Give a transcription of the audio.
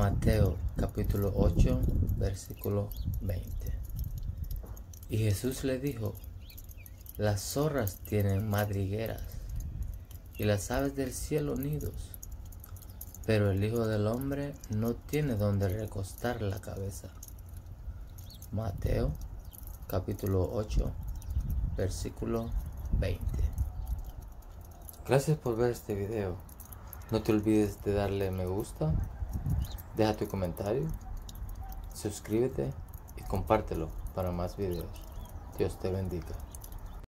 Mateo capítulo 8, versículo 20. Y Jesús le dijo: las zorras tienen madrigueras y las aves del cielo nidos, pero el Hijo del Hombre no tiene donde recostar la cabeza. Mateo capítulo 8, versículo 20. Gracias por ver este video. No te olvides de darle me gusta, deja tu comentario, suscríbete y compártelo para más videos. Dios te bendiga.